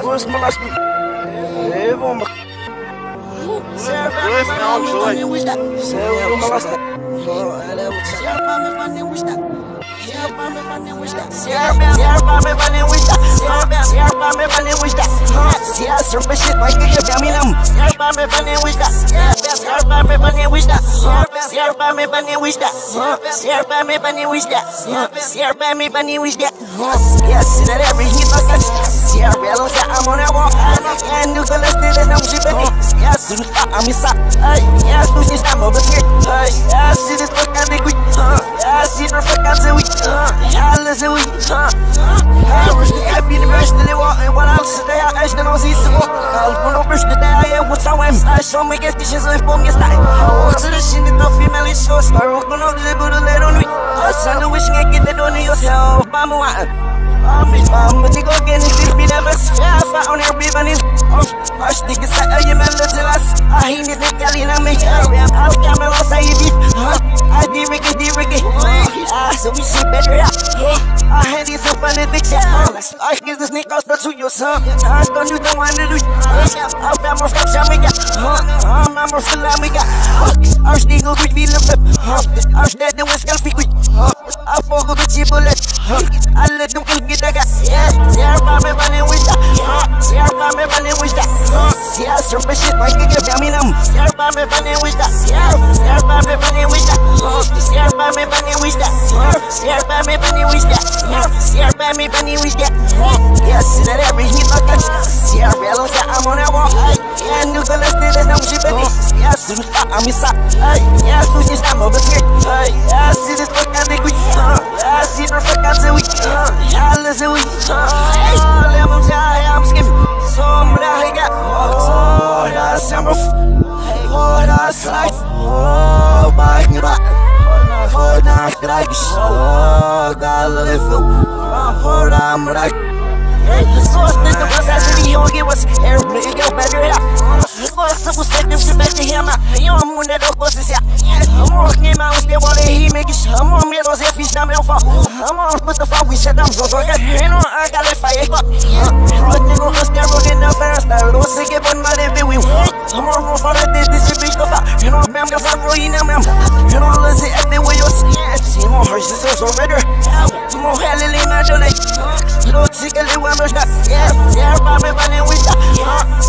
I'm on that walk. I'm not getting new colors. There's no shit but this. Yes, do not stop. I'm inside. Hey, yes, do not stop. Over here. Hey, yes, see this fuck out of we. Yes, see this fuck out of we. Yeah, listen we. I wish that I be the best in the world. And what else today? I actually don't see some more. I'll put on brush today. I am what's I am. I show my guest dishes on phone yesterday. I want to the shit that the female is so sorry. I'm gonna be able to let on me. I send the wishing I get that on yourself. I'm one. I'm gonna go get it, be the best. Yeah, I found everybody's. I think it's like a man that's the last. I hate it, Galina, make a real house camera. I did Ricky. So we see better. I had this up on the picture. I get the snake out to your son. I don't do the one to do. I'm a Flamiga. I'm a Flamiga. I think I'll be the flip. I said the West Coast. I forgot the cheap bullet. I let them get. Yes, yeah, my money with that. Yeah, my money with that. Yeah, some shit like you give me them. Yeah, my money with that. Yeah, my money with that. Yeah, my money with that. Yeah, my money with that. Yeah, my money with that. Yes, that every hit like a yeah, real that I'm on that wall. Yeah, new colors, there's no shit but this. Yes, I'm inside. Yes, who's this? I'm over here. Yes, see this fuck out of we. I see the fuck out of we. Yeah, listen, we I'm skipping. So I got oh, that's I'm a oh, that's like oh, my God. Oh, that's like oh, God, live oh, I'm like so I the bus actually you give us everybody go better out. Because I was taking you back to him. You are moon that opposite. I'm on him out there while he makes some more meals if he's not my fault. I'm on with the fuck we said I'm so sorry. You know I got a fire. But they go us there in the first. I don't think it on my baby. We want some more for the day. This is big of that. You know, ma'am, because I'm ruining them. You know, let's see if they will use. Yes, you know, her sister's already. You know, hell, in my journey. Lord, see, I'm yeah, yeah, my money with that.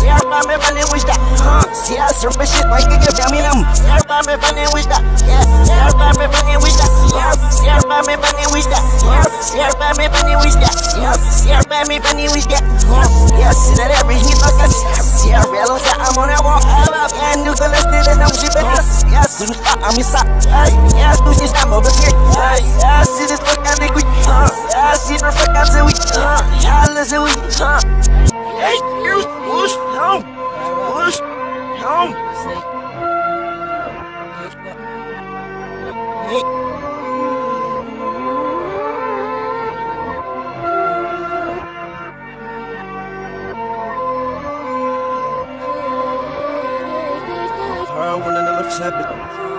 Yeah, my money with that. See, I serve a shit like you give me them. Yeah, my money with that. Yeah, my money with that. Yeah, my money with that. Yeah, my money with that. Yeah, my money with that. Yes, that everything like us. Yeah, real that I'm on that wall. And you can listen to them shit with us. Yes, I'm inside. Yes, do this time over here. I see this fuck out of we. I see the fuck out of we. I hey, you push home, push home. I want another seven.